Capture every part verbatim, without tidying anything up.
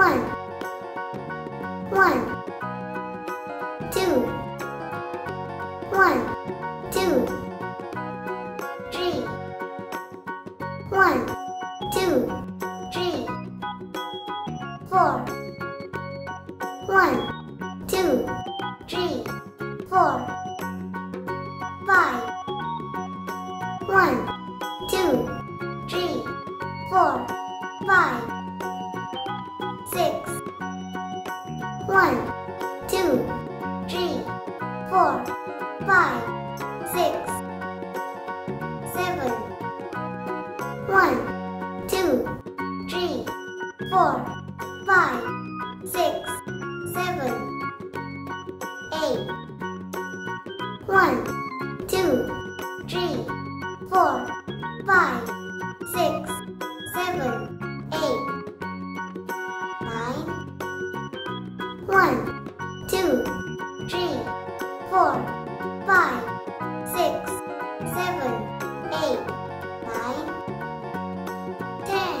One, one, two, one, two, three, one, two, three, four, one, two, three, four, five, one, two, three, four, five. Six, one, two, three, four, five, six, seven, one, two, three, four, five, six, seven, eight, one, two, three, four, five, six, seven, eight. One, two, three, four, five, six, seven, eight, nine, ten.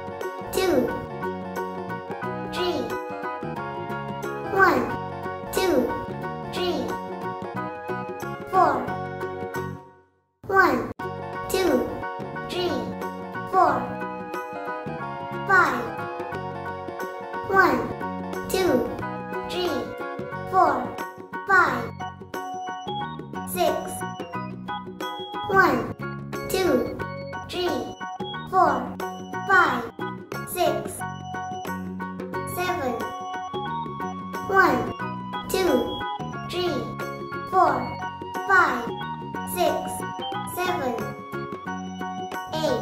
two, three, one, two, three, four, one, two, three, four, five, one, two, three, four, five, six. One, two, three, four, five, six, seven. One, two, three, four, five, six, seven, eight.